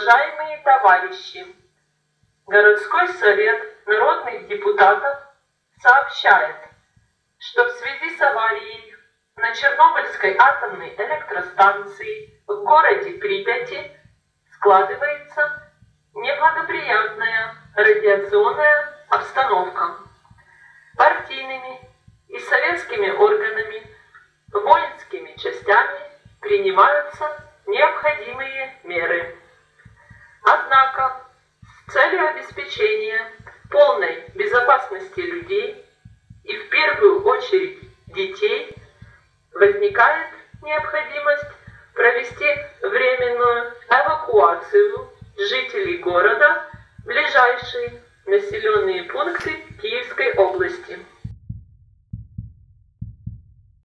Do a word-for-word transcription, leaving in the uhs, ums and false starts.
уважаемые товарищи! Городской совет народных депутатов сообщает, что в связи с аварией на Чернобыльской атомной электростанции в городе Припяти складывается неблагоприятная радиационная обстановка. Партийными и советскими органами, воинскими частями принимаются необходимые меры. Однако, с целью обеспечения полной безопасности людей и в первую очередь детей возникает необходимость провести временную эвакуацию жителей города в ближайшие населенные пункты